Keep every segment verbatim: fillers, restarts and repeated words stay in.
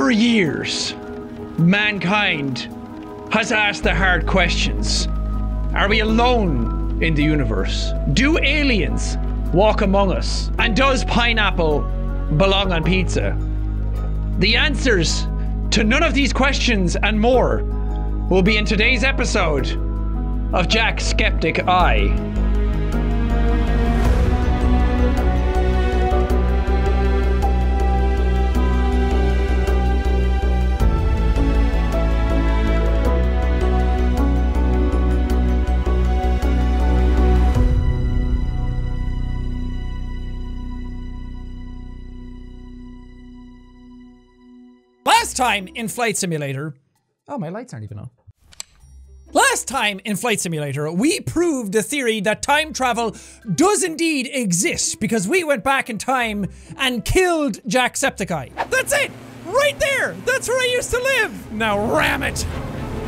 For years, mankind has asked the hard questions. Are we alone in the universe? Do aliens walk among us? And does pineapple belong on pizza? The answers to none of these questions and more will be in today's episode of Jacksepticeye. Last time in Flight Simulator... Oh, my lights aren't even on. Last time in Flight Simulator, we proved the theory that time travel does indeed exist because we went back in time and killed Jacksepticeye. That's it! Right there! That's where I used to live! Now ram it!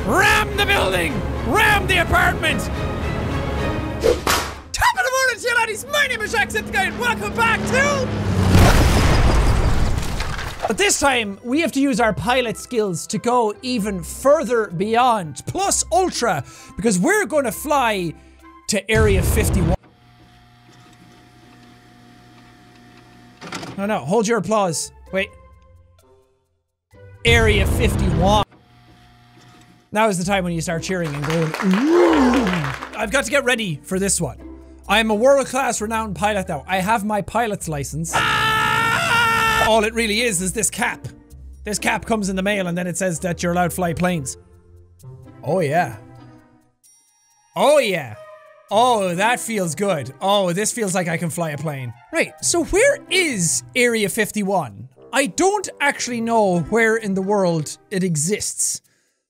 Ram the building! Ram the apartment! Top of the morning to you laddies! My name is Jacksepticeye and welcome back to... But this time, we have to use our pilot skills to go even further beyond, plus ultra, because we're going to fly to Area fifty-one. No, no, hold your applause. Wait. Area fifty-one. Now is the time when you start cheering and going, ooh. I've got to get ready for this one. I am a world-class renowned pilot now. I have my pilot's license. Ah! All it really is is this cap. This cap comes in the mail and then it says that you're allowed to fly planes. Oh yeah. Oh yeah. Oh, that feels good. Oh, this feels like I can fly a plane. Right, so where is Area fifty-one? I don't actually know where in the world it exists.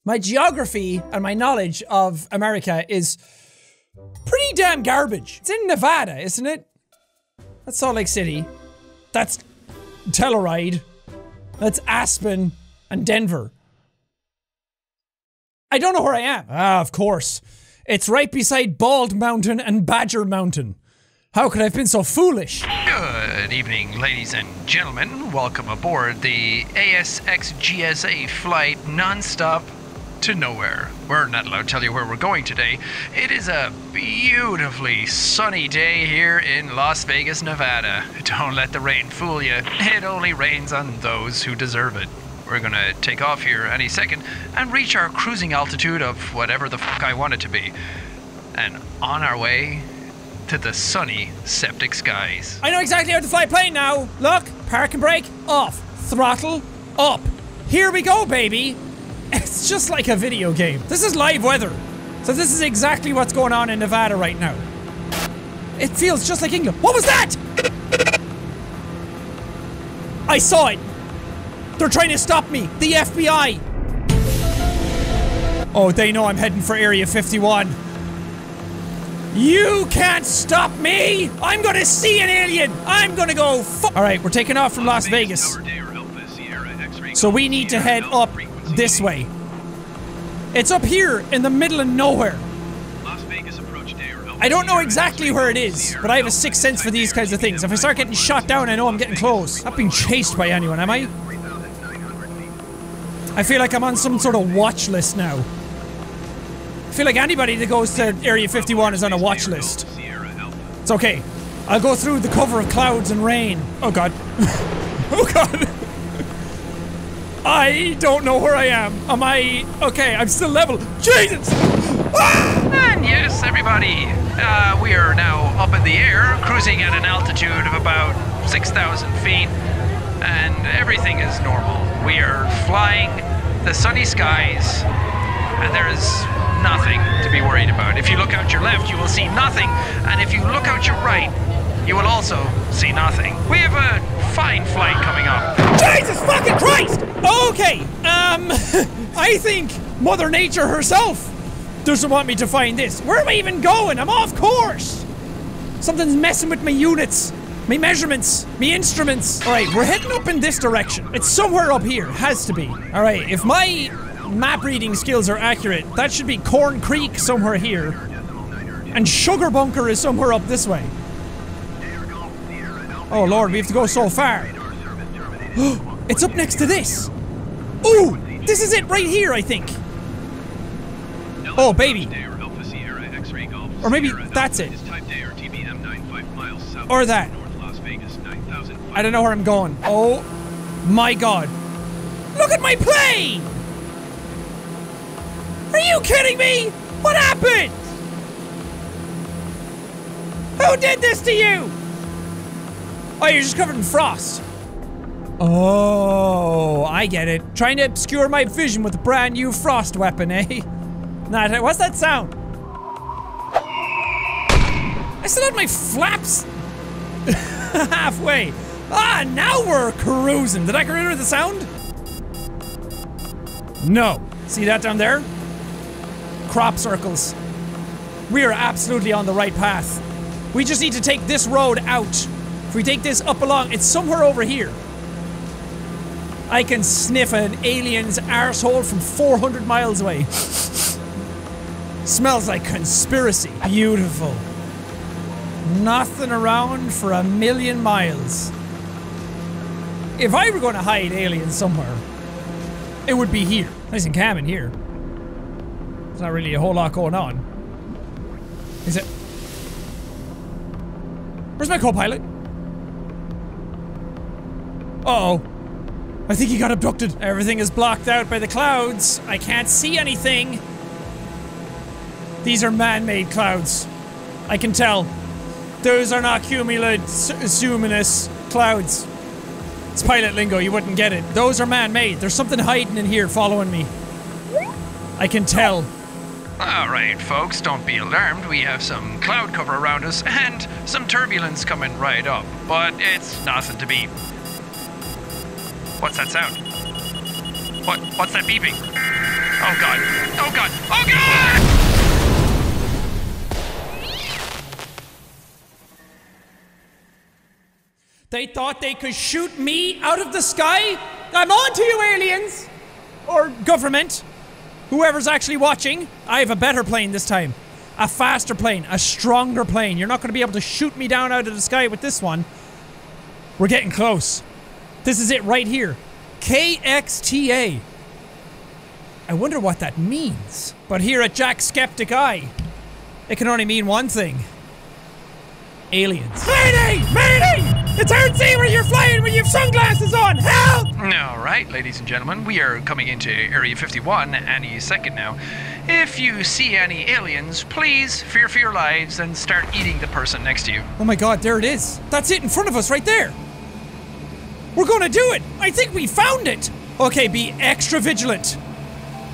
My geography and my knowledge of America is pretty damn garbage. It's in Nevada, isn't it? That's Salt Lake City. That's Telluride, that's Aspen and Denver. I don't know where I am. Ah, of course. It's right beside Bald Mountain and Badger Mountain. How could I have been so foolish? Good evening, ladies and gentlemen. Welcome aboard the A S X G S A flight nonstop to nowhere. We're not allowed to tell you where we're going today. It is a beautifully sunny day here in Las Vegas, Nevada. Don't let the rain fool you. It only rains on those who deserve it. We're gonna take off here any second and reach our cruising altitude of whatever the fuck I want it to be. And on our way to the sunny septic skies. I know exactly how to fly a plane now. Look, park and brake, off. Throttle, up. Here we go, baby. It's just like a video game. This is live weather. So this is exactly what's going on in Nevada right now. It feels just like England. What was that? I saw it. They're trying to stop me. The F B I. Oh, they know I'm heading for Area fifty-one. You can't stop me. I'm gonna see an alien. I'm gonna go fu- All right, we're taking off from Las Vegas. So we need to head up this way. It's up here in the middle of nowhere. Las Vegas approached Delta. I don't know exactly where it is, but I have a sixth sense for these kinds of things. If I start getting shot down, I know I'm getting close. Not being chased by anyone, am I? I feel like I'm on some sort of watch list now. I feel like anybody that goes to Area fifty-one is on a watch list. It's okay. I'll go through the cover of clouds and rain. Oh god. Oh god. I don't know where I am. Am I... Okay, I'm still level. Jesus! Ah! And yes, everybody. Uh, we are now up in the air, cruising at an altitude of about six thousand feet. And everything is normal. We are flying the sunny skies. And there is nothing to be worried about. If you look out your left, you will see nothing. And if you look out your right, you will also see nothing. We have a fine flight coming up. Jesus fucking Christ! Okay, um, I think Mother Nature herself doesn't want me to find this. Where am I even going? I'm off course! Something's messing with my units, my measurements, my instruments. All right, we're heading up in this direction. It's somewhere up here, has to be. All right, if my map reading skills are accurate, that should be Corn Creek somewhere here. And Sugar Bunker is somewhere up this way. Oh lord, we have to go so far. It's up next to this. Ooh! This is it right here, I think. Oh, baby. Or maybe that's it. Or that. I don't know where I'm going. Oh my god. Look at my plane! Are you kidding me? What happened? Who did this to you? Oh, you're just covered in frost. Oh, I get it. Trying to obscure my vision with a brand new frost weapon, eh? Nah, what's that sound? I still had my flaps halfway. Ah, now we're cruising. Did I cruise with the sound? No. See that down there? Crop circles. We are absolutely on the right path. We just need to take this road out. If we take this up along, it's somewhere over here. I can sniff an alien's arsehole from four hundred miles away. Smells like conspiracy. Beautiful. Nothing around for a million miles. If I were going to hide aliens somewhere, it would be here. Nice and calm in here. There's not really a whole lot going on. Is it? Where's my co-pilot? Uh-oh. I think he got abducted. Everything is blocked out by the clouds. I can't see anything. These are man-made clouds. I can tell. Those are not cumulonimbus clouds. It's pilot lingo, you wouldn't get it. Those are man-made. There's something hiding in here following me. I can tell. Alright folks, don't be alarmed. We have some cloud cover around us and some turbulence coming right up. But it's nothing to be. What's that sound? What? What's that beeping? Oh god. Oh god. Oh god! They thought they could shoot me out of the sky? I'm on to you, aliens! Or government. Whoever's actually watching. I have a better plane this time. A faster plane. A stronger plane. You're not going to be able to shoot me down out of the sky with this one. We're getting close. This is it right here. K X T A. I wonder what that means. But here at Jacksepticeye, it can only mean one thing. Aliens. Mayday! Mayday! It's hard to see where you're flying when you have sunglasses on! Help! Alright, ladies and gentlemen, we are coming into Area fifty-one any second now. If you see any aliens, please fear for your lives and start eating the person next to you. Oh my god, there it is. That's it in front of us right there. We're gonna do it! I think we found it! Okay, be extra vigilant.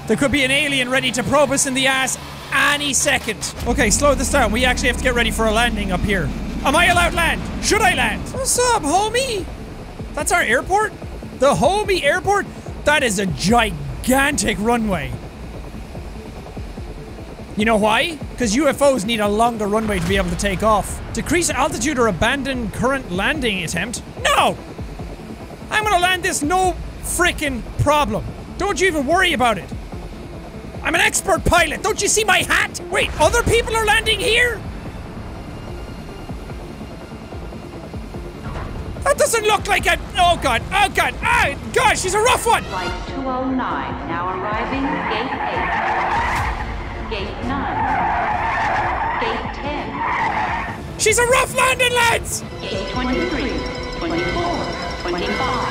There could be an alien ready to probe us in the ass any second. Okay, slow this down. We actually have to get ready for a landing up here. Am I allowed land? Should I land? What's up, homie? That's our airport? The Hobie Airport? That is a gigantic runway. You know why? Because U F Os need a longer runway to be able to take off. Decrease altitude or abandon current landing attempt? No! I'm gonna land this no frickin' problem. Don't you even worry about it. I'm an expert pilot. Don't you see my hat? Wait, other people are landing here? That doesn't look like a. Oh god! Oh god! Ah! Oh, gosh! She's a rough one. Flight two oh nine now arriving. Gate eight. Gate nine. Gate ten. She's a rough landing, lads. Gate twenty-three. twenty-four. twenty-five.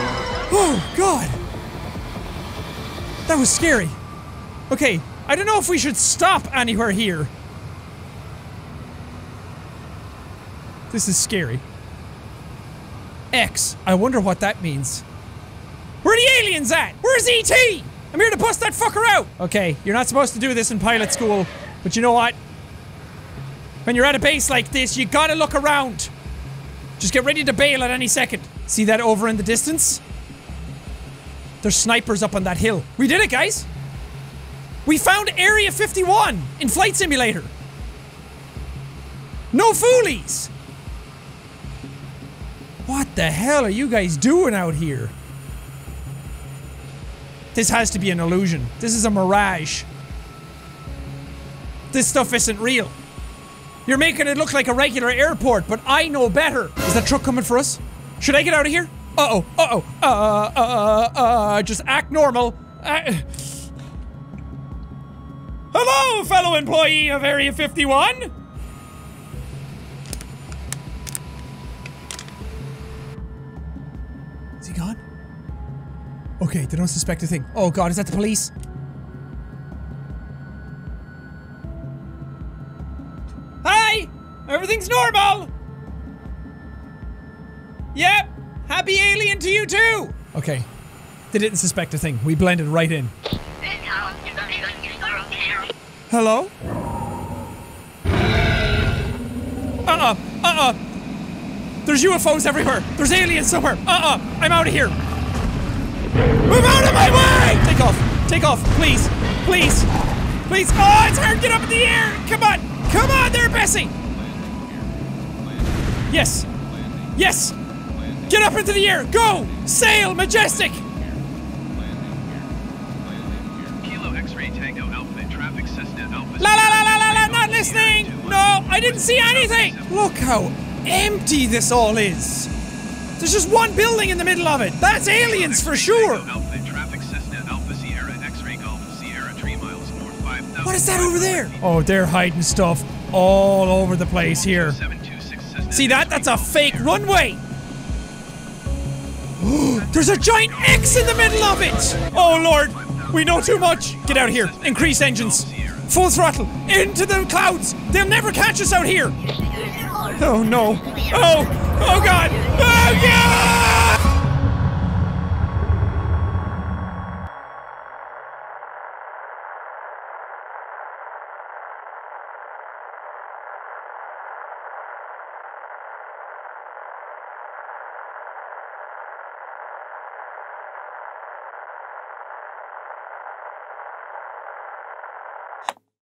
Oh god! That was scary. Okay, I don't know if we should stop anywhere here. This is scary. X. I wonder what that means. Where are the aliens at? Where's E T? I'm here to bust that fucker out! Okay, you're not supposed to do this in pilot school, but you know what? When you're at a base like this, you gotta look around. Just get ready to bail at any second. See that over in the distance? There's snipers up on that hill. We did it, guys! We found Area fifty-one in Flight Simulator. No foolies! What the hell are you guys doing out here? This has to be an illusion. This is a mirage. This stuff isn't real. You're making it look like a regular airport, but I know better. Is that truck coming for us? Should I get out of here? Uh-oh, uh-oh, uh, uh, uh, just act normal. I... Hello, fellow employee of Area fifty-one! Is he gone? Okay, they don't suspect a thing. Oh god, is that the police? Hi! Everything's normal! Yep! Happy alien to you too! Okay. They didn't suspect a thing. We blended right in. Hello? Uh-uh. Uh-uh. There's U F Os everywhere. There's aliens somewhere. Uh-uh. I'm out of here. Move out of my way! Take off. Take off. Please. Please. Please. Oh, it's hard. Get up in the air. Come on. Come on there, Bessie. Yes. Yes. Get up into the air. Go. Sail. Majestic. La la la la la la, not listening! No, I didn't see anything! Look how empty this all is! There's just one building in the middle of it! That's aliens for sure! What is that over there? Oh, they're hiding stuff all over the place here. See that? That's a fake runway! There's a giant X in the middle of it! Oh lord! We know too much! Get out of here! Increase engines! Full throttle! Into the clouds! They'll never catch us out here! Oh no! Oh! Oh god! Oh god!